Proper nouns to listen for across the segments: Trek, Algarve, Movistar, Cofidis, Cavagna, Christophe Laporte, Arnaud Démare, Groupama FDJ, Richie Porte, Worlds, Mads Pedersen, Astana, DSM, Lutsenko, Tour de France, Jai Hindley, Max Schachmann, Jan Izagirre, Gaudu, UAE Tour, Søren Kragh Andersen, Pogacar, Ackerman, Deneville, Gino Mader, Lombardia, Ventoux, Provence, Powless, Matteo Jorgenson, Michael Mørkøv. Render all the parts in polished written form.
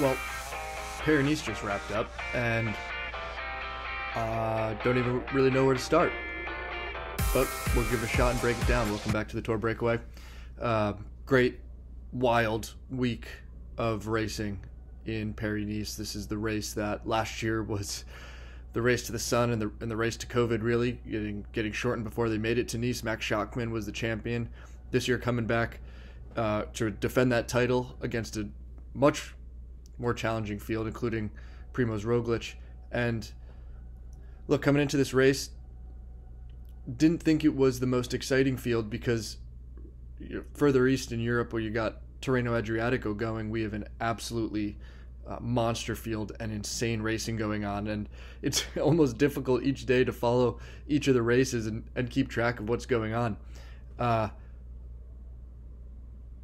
well, Paris-Nice just wrapped up, and don't even really know where to start. But we'll give it a shot and break it down. Welcome back to the Tour Breakaway. Great, wild week of racing in Paris-Nice. This is the race that last year was the race to the sun and the race to COVID, really getting shortened before they made it to Nice. Max Schachmann was the champion this year, coming back to defend that title against a much more challenging field, including Primoz Roglic. And look, coming into this race, didn't think it was the most exciting field because further east in Europe, where you got Tirreno-Adriatico going, we have an absolutely monster field and insane racing going on, and it's almost difficult each day to follow each of the races and keep track of what's going on.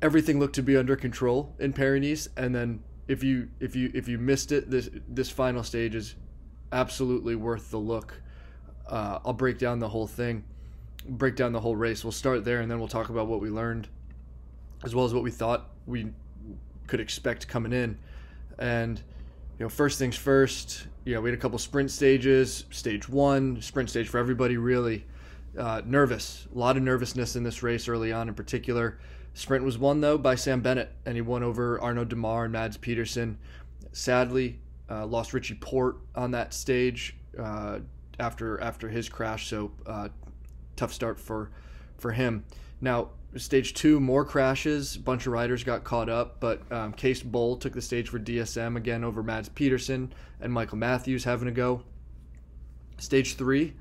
Everything looked to be under control in Paris-Nice, and then if you missed it, this final stage is absolutely worth the look. I'll break down the whole thing, break down the whole race. We'll start there, and then we'll talk about what we learned, as well as what we thought we could expect coming in. And, you know, first things first, you know, we had a couple sprint stages, stage one, sprint stage for everybody, really. Nervous, a lot of nervousness in this race early on in particular. Sprint was won, though, by Sam Bennett, and he won over Arnaud Démare and Mads Pedersen. Sadly, lost Richie Porte on that stage after his crash, so tough start for him. Now, stage two, more crashes. A bunch of riders got caught up, but Cees Bol took the stage for DSM again over Mads Pedersen and Michael Matthews having a go. Stage three,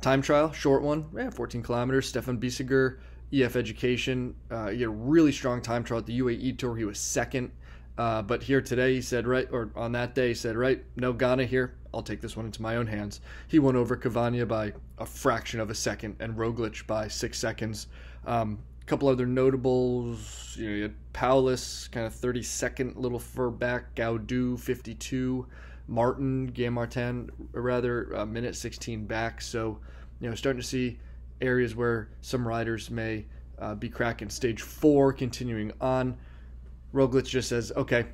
time trial, short one, 14 kilometers. Stefan Bissiger, EF Education, he had a really strong time trial at the UAE Tour. He was second, but here today he said, right, or on that day he said, right, no Ghana here. I'll take this one into my own hands. He won over Cavagna by a fraction of a second and Roglic by 6 seconds. Couple other notables, you know, you had Powless, kind of 32nd, little fur back, Gaudu, 52, Martin, Guillaume Martin, rather, a minute 16 back. So, you know, starting to see areas where some riders may be cracking. Stage four, continuing on, Roglic just says, okay,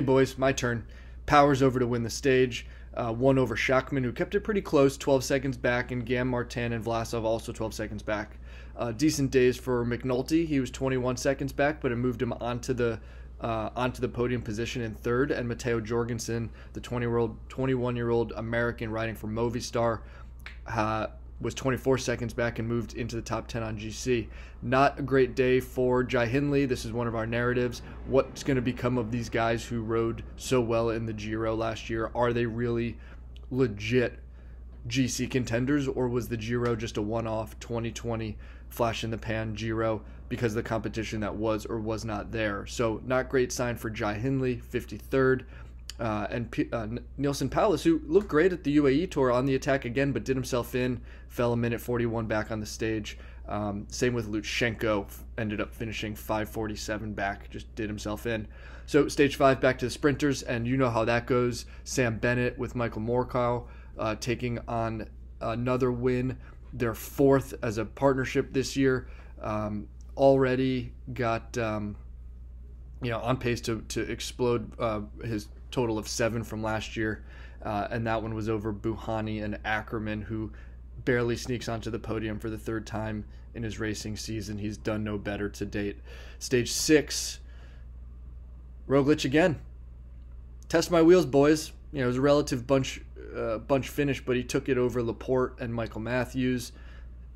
boys, my turn. Powers over to win the stage. Won over Schachmann, who kept it pretty close, 12 seconds back, and Guillaume Martin and Vlasov also 12 seconds back. Decent days for McNulty. He was 21 seconds back, but it moved him onto the podium position in third. And Matteo Jorgenson, the 21-year-old American riding for Movistar, was 24 seconds back and moved into the top 10 on GC. Not a great day for Jai Hindley. This is one of our narratives. What's going to become of these guys who rode so well in the Giro last year? Are they really legit GC contenders, or was the Giro just a one-off 2020 flash in the pan Giro because of the competition that was or was not there? So not great sign for Jai Hindley, 53rd, and Nielsen Powless, who looked great at the UAE Tour on the attack again, but did himself in, fell a minute 41 back on the stage. Same with Lutsenko, ended up finishing 547 back, just did himself in. So stage five, back to the sprinters, and you know how that goes. Sam Bennett with Michael Mørkøv, taking on another win, their fourth as a partnership this year. Already got you know, on pace to explode his total of 7 from last year, and that one was over Buhani and Ackerman, who barely sneaks onto the podium for the third time in his racing season. He's done no better to date. Stage 6, Roglic again. Test my wheels, boys. You know, it was a relative bunch finish, but he took it over Laporte and Michael Matthews.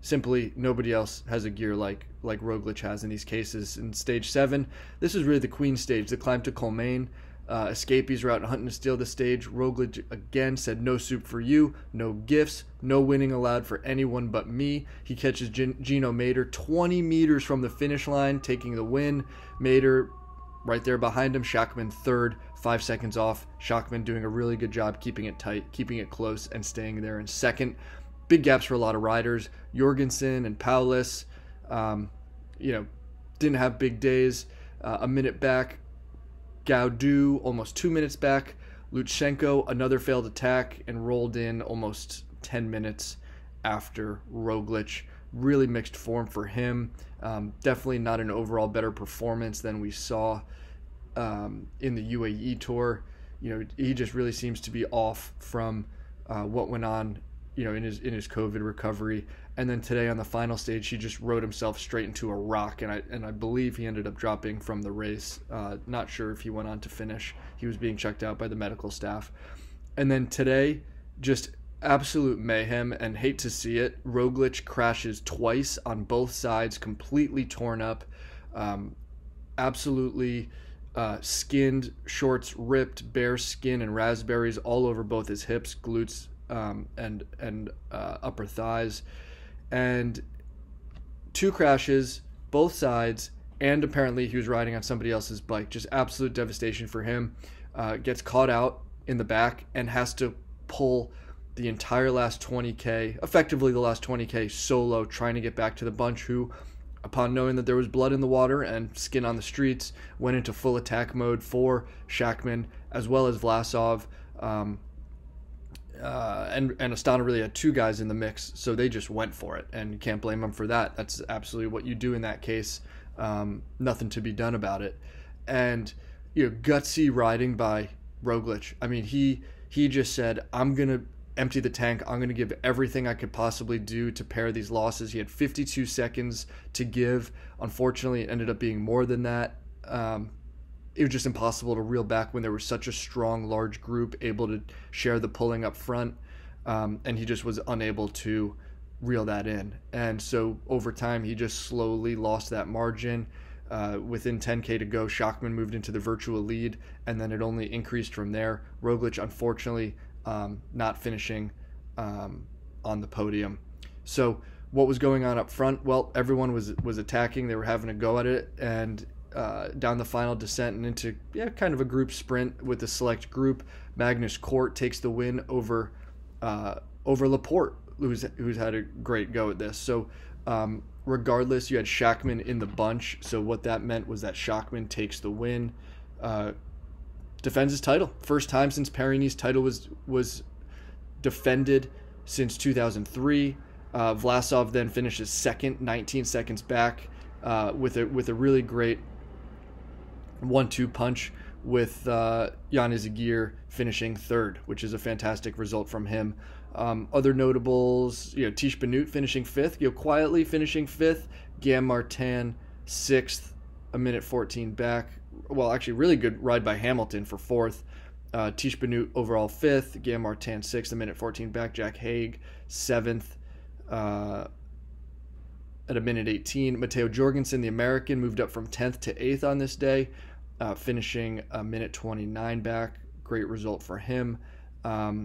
Simply, nobody else has a gear like Roglic has in these cases. In stage 7, this is really the queen stage, the climb to Colmiane. Escapees were out hunting to steal the stage. Roglic again said, no soup for you, no gifts, no winning allowed for anyone but me. He catches Gino Mader 20 meters from the finish line, taking the win. Mader right there behind him. Schachmann third, 5 seconds off. Schachmann doing a really good job keeping it tight, keeping it close, and staying there in second. Big gaps for a lot of riders. Jorgensen and Powless, you know, didn't have big days. A minute back. Gaudu almost 2 minutes back. Lutsenko, another failed attack, and rolled in almost 10 minutes after Roglic. Really mixed form for him. Definitely not an overall better performance than we saw in the UAE Tour. You know, he just really seems to be off from what went on, you know, in his COVID recovery. And then today on the final stage, he just rode himself straight into a rock, and I believe he ended up dropping from the race. Not sure if he went on to finish. He was being checked out by the medical staff. And then today, just absolute mayhem, and hate to see it. Roglic crashes twice on both sides, completely torn up, absolutely skinned, shorts ripped, bare skin and raspberries all over both his hips, glutes, and upper thighs. And two crashes, both sides, and apparently he was riding on somebody else's bike. Just absolute devastation for him. Gets caught out in the back and has to pull the entire last 20K, effectively the last 20K solo, trying to get back to the bunch, who, upon knowing that there was blood in the water and skin on the streets, went into full attack mode for Schachmann as well as Vlasov. And Astana really had two guys in the mix, so they just went for it, and you can't blame them for that. That's absolutely what you do in that case. Nothing to be done about it. And, you know, gutsy riding by Roglic. I mean, he just said, I'm going to empty the tank. I'm going to give everything I could possibly do to pair these losses. He had 52 seconds to give. Unfortunately, it ended up being more than that. It was just impossible to reel back when there was such a strong, large group able to share the pulling up front, and he just was unable to reel that in. And so over time, he just slowly lost that margin. Within 10K to go, Schachmann moved into the virtual lead, and then it only increased from there. Roglic, unfortunately, not finishing on the podium. So what was going on up front? Well, everyone was attacking. They were having a go at it, and down the final descent and into kind of a group sprint with the select group, Magnus Cort takes the win over Laporte, who's had a great go at this. So regardless, you had Schachmann in the bunch. So what that meant was that Schachmann takes the win. Defends his title. First time since Paris-Nice title was defended since 2003. Vlasov then finishes second, 19 seconds back, with a really great 1-2 punch with Jan Izagirre finishing third, which is a fantastic result from him. Other notables, you know, Tiesj Benoot finishing fifth, you know, quietly finishing fifth. Guillaume Martin sixth, a minute 14 back. Well, actually, really good ride by Hamilton for fourth. Tiesj Benoot overall fifth. Guillaume Martin sixth, a minute 14 back. Jack Haig seventh at a minute 18. Matteo Jorgenson, the American, moved up from 10th to 8th on this day, finishing a minute 29 back. Great result for him. And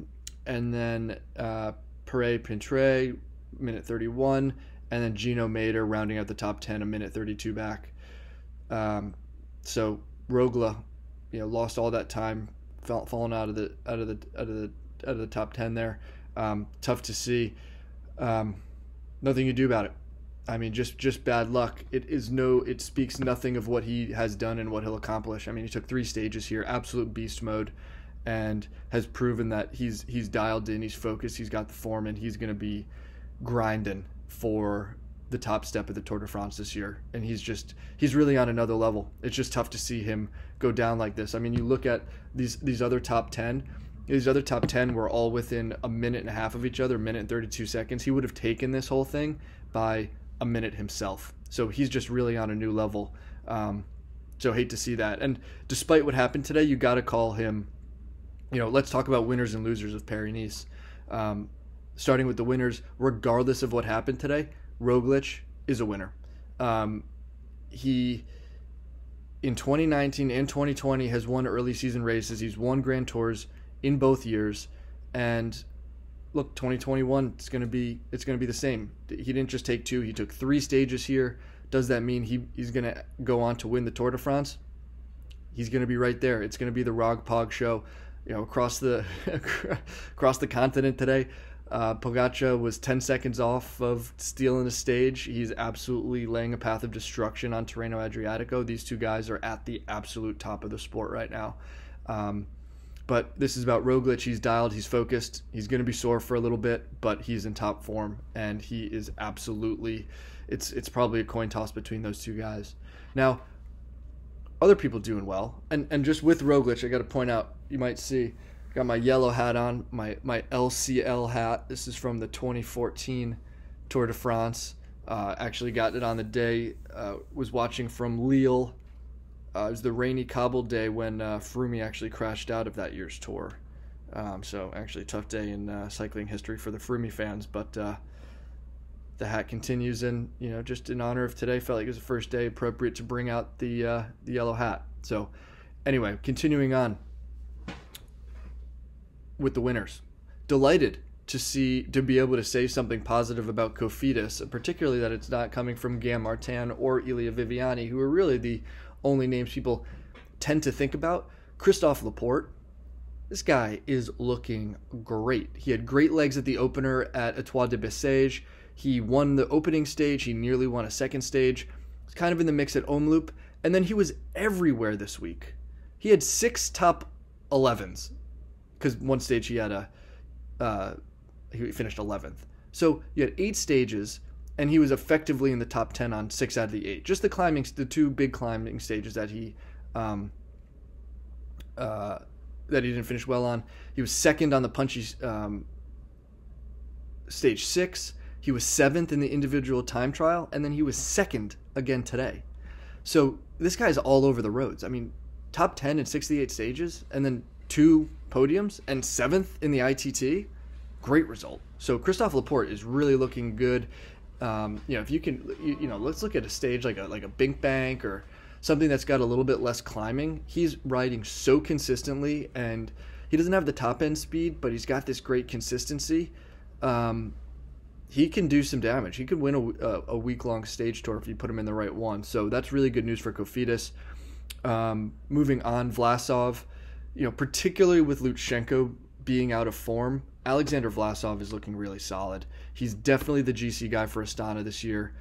then Perret-Pintre, minute 31. And then Gino Mader rounding out the top 10, a minute 32 back. So Roglic, you know, lost all that time, falling out of the top 10 there. Tough to see. Nothing you do about it. I mean, just bad luck. It speaks nothing of what he has done and what he'll accomplish. I mean, he took three stages here, absolute beast mode, and has proven that he's dialed in, he's focused, he's got the form, and he's going to be grinding for the top step of the Tour de France this year. And he's really on another level. It's just tough to see him go down like this. I mean, you look at these other top 10. These other top 10 were all within a minute and a half of each other, a minute and 32 seconds. He would have taken this whole thing by a minute himself. So he's just really on a new level. So hate to see that. And despite what happened today, you got to call him, you know, let's talk about winners and losers of Paris-Nice. Starting with the winners, regardless of what happened today, Roglic is a winner. He, in 2019 and 2020, has won early season races. He's won Grand Tours in both years, and look, 2021, it's going to be the same. He didn't just take two; he took three stages here. Does that mean he's going to go on to win the Tour de France? He's going to be right there. It's going to be the Rog Pog show, you know, across the continent today. Pogacar was 10 seconds off of stealing a stage. He's absolutely laying a path of destruction on Tirreno-Adriatico. These two guys are at the absolute top of the sport right now. But this is about Roglic. He's dialed. He's focused. He's going to be sore for a little bit, but he's in top form, and he is absolutely. It's probably a coin toss between those two guys. Now, other people doing well. And just with Roglic, I got to point out, you might see, got my yellow hat on, my LCL hat. This is from the 2014 Tour de France. Actually got it on the day, was watching from Lille. It was the rainy cobbled day when Froome actually crashed out of that year's tour. So actually a tough day in cycling history for the Froome fans, but the hat continues, and you know, just in honor of today, felt like it was the first day appropriate to bring out the yellow hat. So anyway, continuing on with the winners, delighted to be able to say something positive about Cofidis, and particularly that it's not coming from Guillaume Martin or Elia Viviani, who are really the only names people tend to think about. Christophe Laporte, this guy is looking great. He had great legs at the opener at Etoile de Bessèges. He won the opening stage. He nearly won a second stage. It's kind of in the mix at Omloop. And then he was everywhere this week. He had 6 top 11s, because one stage he had he finished 11th. So you had 8 stages, and he was effectively in the top 10 on 6 out of the 8. Just the climbing, the 2 big climbing stages that he didn't finish well on. He was 2nd on the punchy stage 6. He was 7th in the individual time trial, and then he was 2nd again today. So this guy's all over the roads. I mean, top 10 in 68 stages, and then 2 podiums, and 7th in the ITT. Great result. So Christophe Laporte is really looking good. You know, if you can, you know, let's look at a stage like a Bink Bank or something that's got a little bit less climbing. He's riding so consistently, and he doesn't have the top end speed, but he's got this great consistency. He can do some damage. He could win a week-long stage tour if you put him in the right one. So that's really good news for Cofidis. Moving on, Vlasov, you know, particularly with Lutsenko being out of form, Alexander Vlasov is looking really solid. He's definitely the GC guy for Astana this year.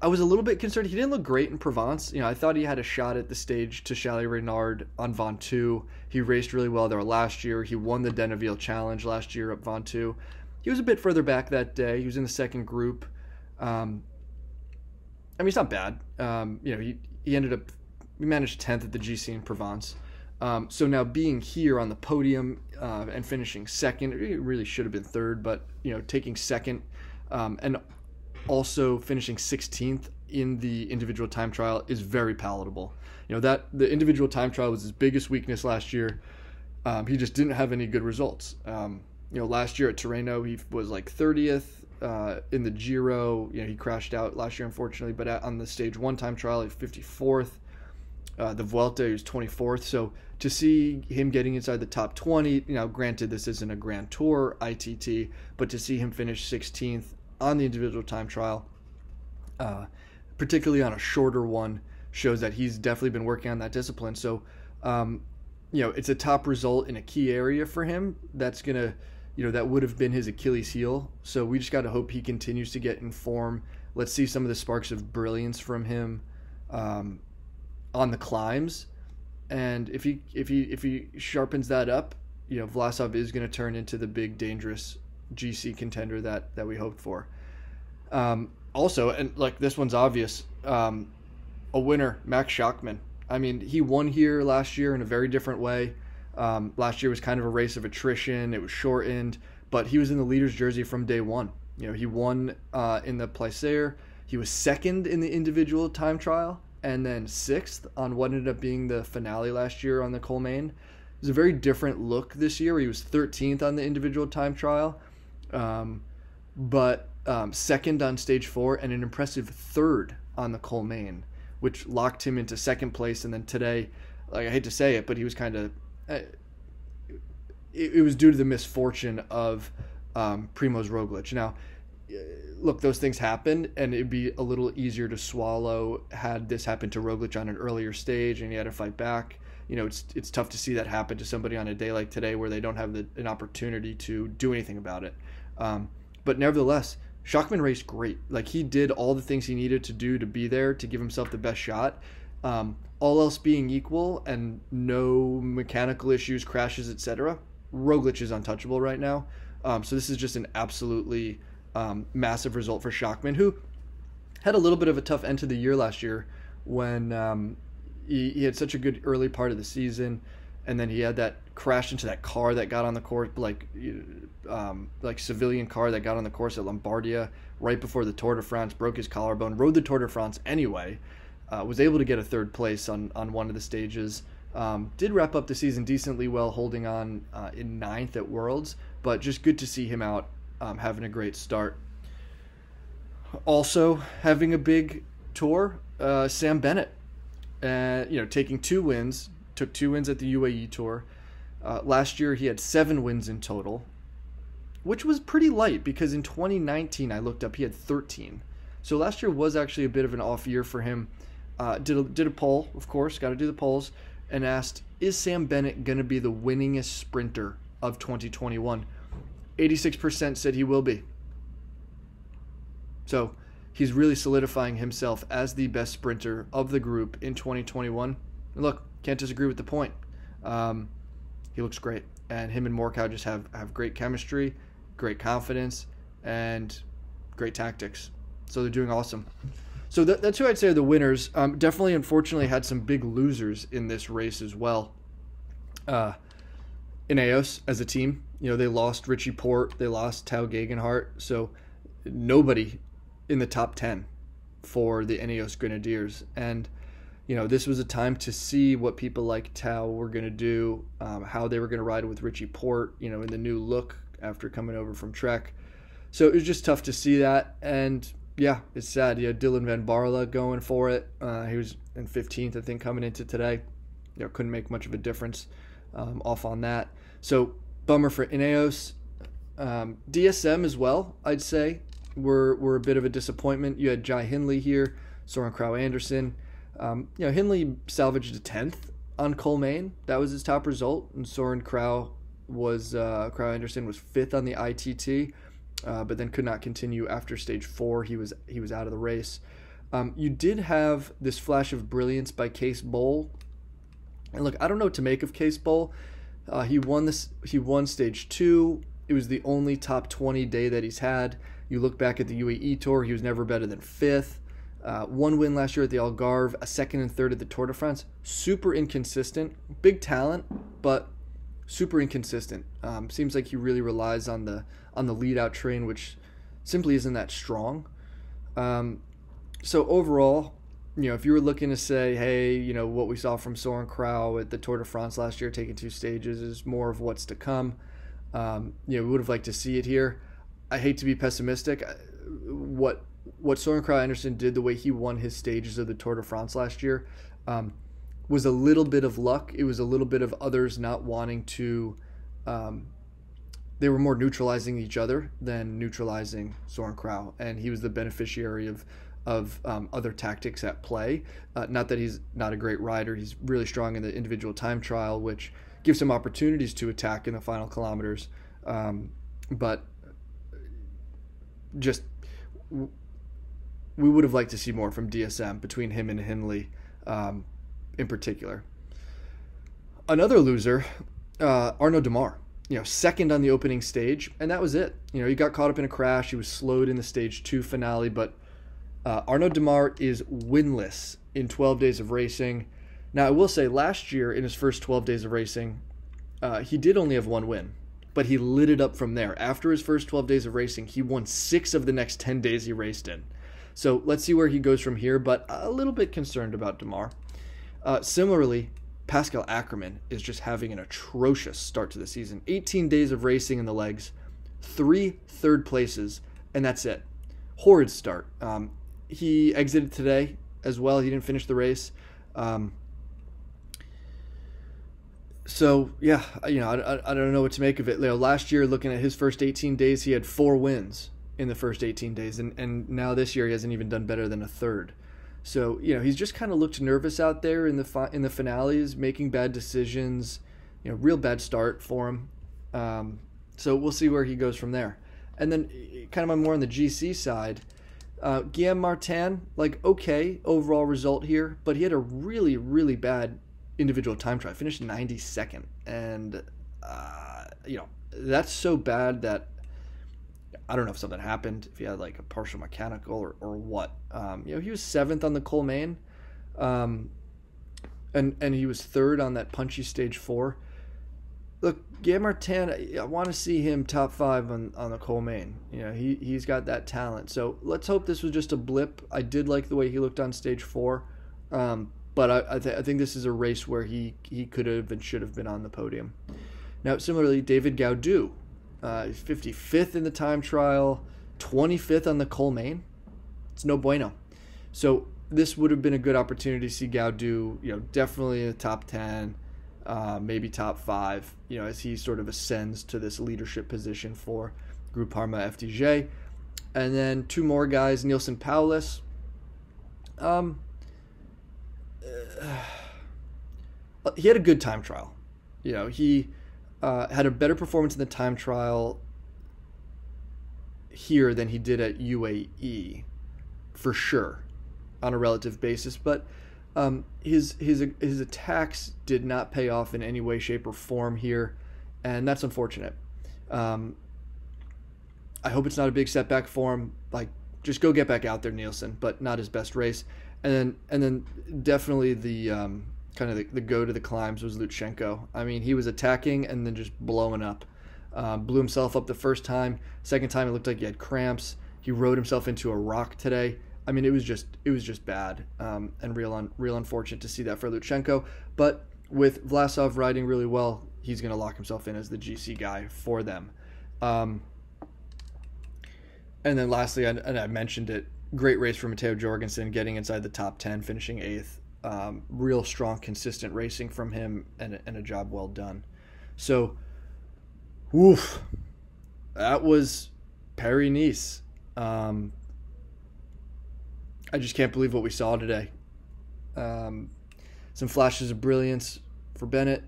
I was a little bit concerned. He didn't look great in Provence. You know, I thought he had a shot at the stage to Chalet Reynard on Ventoux. He raced really well there last year. He won the Deneville Challenge last year up Ventoux. He was a bit further back that day. He was in the second group. I mean, it's not bad. You know, he managed 10th at the GC in Provence. So now being here on the podium and finishing 2nd, it really should have been 3rd, but you know, taking 2nd and also finishing 16th in the individual time trial is very palatable. You know, that the individual time trial was his biggest weakness last year. He just didn't have any good results. You know, last year at Tirreno, he was like 30th in the Giro. You know, he crashed out last year, unfortunately, but on the stage 1 time trial, he was 54th. The Vuelta, he was 24th. So to see him getting inside the top 20, you know, granted this isn't a Grand Tour ITT, but to see him finish 16th on the individual time trial, particularly on a shorter one, shows that he's definitely been working on that discipline. So, you know, it's a top result in a key area for him. That's going to, you know, that would have been his Achilles heel. So we just got to hope he continues to get in form. Let's see some of the sparks of brilliance from him. On the climbs, and if he sharpens that up, you know, Vlasov is going to turn into the big dangerous GC contender that we hoped for. Also, and like this one's obvious, a winner, Max Schachmann. I mean, he won here last year in a very different way. Last year was kind of a race of attrition. It was shortened, but he was in the leader's jersey from day 1. You know, he won in the Placer. He was 2nd in the individual time trial, and then 6th on what ended up being the finale last year on the Colmiane. It was a very different look this year. He was 13th on the individual time trial, but 2nd on stage 4 and an impressive 3rd on the Colmiane, which locked him into 2nd place. And then today, like I hate to say it, but he was kind of it was due to the misfortune of Primoz Roglic. Now, look, those things happen, and it'd be a little easier to swallow had this happened to Roglic on an earlier stage and he had to fight back. You know, it's tough to see that happen to somebody on a day like today where they don't have an opportunity to do anything about it. But nevertheless, Schachmann raced great. Like, he did all the things he needed to do to be there, to give himself the best shot. All else being equal and no mechanical issues, crashes, etc., Roglic is untouchable right now. So this is just an absolutely massive result for Schachmann, who had a little bit of a tough end to the year last year when he had such a good early part of the season, and then he had that crash into that car that got on the course, like civilian car that got on the course at Lombardia right before the Tour de France, broke his collarbone, rode the Tour de France anyway, was able to get a third place on one of the stages, did wrap up the season decently well, holding on in ninth at Worlds, but just good to see him out having a great start. Also having a big tour, Sam Bennett, taking two wins, took two wins at the UAE Tour. Last year he had 7 wins in total, which was pretty light because in 2019 I looked up he had 13. So last year was actually a bit of an off year for him. Did a poll, of course, got to do the polls, and asked, is Sam Bennett going to be the winningest sprinter of 2021? 86% said he will be. So he's really solidifying himself as the best sprinter of the group in 2021. And look, can't disagree with the point. He looks great. And him and Mørkøv just have great chemistry, great confidence, and great tactics. So they're doing awesome. So that's who I'd say are the winners. Definitely, unfortunately, had some big losers in this race as well. Ineos, as a team, they lost Richie Porte. They lost Tao Gegenhardt. So nobody in the top 10 for the Ineos Grenadiers. And this was a time to see what people like Tao were going to do, how they were going to ride with Richie Porte, in the new look after coming over from Trek. So it was just tough to see that. And yeah, it's sad. You had Dylan van Barle going for it. He was in 15th, I think, coming into today. Couldn't make much of a difference off on that. So bummer for Ineos. DSM as well, I'd say, were a bit of a disappointment. You had Jai Hindley here, Søren Kragh Andersen. Hindley salvaged a 10th on Colmiane. That was his top result, and Søren Kragh Andersen was 5th on the ITT, but then could not continue after stage 4. He was out of the race. You did have this flash of brilliance by Cees Bol, and look, I don't know what to make of Cees Bol. He won stage 2. It was the only top 20 day that he's had. You look back at the UAE Tour, he was never better than 5th. One win last year at the Algarve, a 2nd and 3rd at the Tour de France. Super inconsistent. Big talent, but super inconsistent. Seems like he really relies on the lead-out train, which simply isn't that strong. So overall, if you were looking to say, hey, what we saw from Søren Kragh at the Tour de France last year, taking 2 stages, is more of what's to come. We would have liked to see it here. I hate to be pessimistic. What Søren Kragh Andersen did, the way he won his stages of the Tour de France last year, was a little bit of luck. It was a little bit of others not wanting to. They were more neutralizing each other than neutralizing Søren Kragh, and he was the beneficiary of other tactics at play. Not that he's not a great rider. He's really strong in the individual time trial, which gives him opportunities to attack in the final kilometers. But just... we would have liked to see more from DSM between him and Hindley in particular. Another loser, Arnaud Démare, 2nd on the opening stage, and that was it. He got caught up in a crash. He was slowed in the stage 2 finale, but Arnaud Démare is winless in 12 days of racing. Now, I will say last year in his first 12 days of racing, he did only have 1 win, but he lit it up from there. After his first 12 days of racing, he won 6 of the next 10 days he raced in. So let's see where he goes from here, but a little bit concerned about Démare. Similarly, Pascal Ackerman is just having an atrocious start to the season. 18 days of racing in the legs, 3 third places, and that's it. Horrid start. He exited today as well. He didn't finish the race. So, yeah, I don't know what to make of it. Last year, looking at his first 18 days, he had 4 wins in the first 18 days, and now this year he hasn't even done better than a 3rd. So, he's just kind of looked nervous out there in the finales, making bad decisions, real bad start for him. So we'll see where he goes from there. And then kind of more on the GC side, Guillaume Martin, okay, overall result here, but he had a really, really bad individual time trial. Finished 92nd, and, that's so bad that I don't know if something happened, if he had a partial mechanical or what. He was 7th on the Colmiane. and he was third on that punchy stage 4. Look, Guillaume Martin, I want to see him top 5 on the Col Main. You know, he's got that talent. So let's hope this was just a blip. I did like the way he looked on stage 4, but I think this is a race where he could have and should have been on the podium. Now, similarly, David Gaudu, 55th in the time trial, 25th on the Col Main. It's no bueno. So this would have been a good opportunity to see Gaudu, you know, definitely in the top 10, maybe top 5, you know, as he sort of ascends to this leadership position for Groupama FDJ. And then two more guys, Nielsen Powless. He had a good time trial. You know, he had a better performance in the time trial here than he did at UAE, for sure, on a relative basis, but his attacks did not pay off in any way, shape, or form here, and that's unfortunate. I hope it's not a big setback for him. Like, just go get back out there, Nielsen, but not his best race. And then definitely the kind of the go to the climbs was Lutsenko. I mean, he was attacking and then just blowing up. Blew himself up the first time. Second time, it looked like he had cramps. He rode himself into a rock today. I mean, it was just bad, and real unfortunate to see that for Lutsenko. But with Vlasov riding really well, he's going to lock himself in as the GC guy for them. And then lastly, and I mentioned it, great race for Matteo Jorgenson, getting inside the top 10, finishing 8th. Real strong, consistent racing from him, and a job well done. So, woof, that was Paris-Nice. I just can't believe what we saw today. Some flashes of brilliance for Bennett,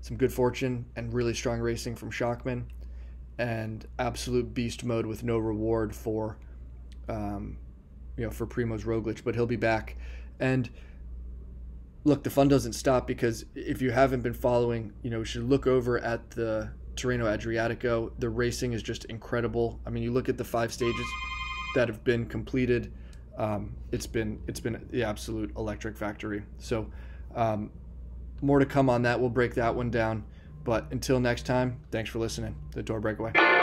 some good fortune, and really strong racing from Schachmann, and absolute beast mode with no reward for, you know, for Primoz Roglic. But he'll be back. And look, the fun doesn't stop, because if you haven't been following, you know, you should look over at the Tirreno-Adriatico. The racing is just incredible. I mean, you look at the 5 stages that have been completed. It's been the absolute electric factory. So more to come on that. We'll break that one down. But until next time, thanks for listening. The Tour Breakaway.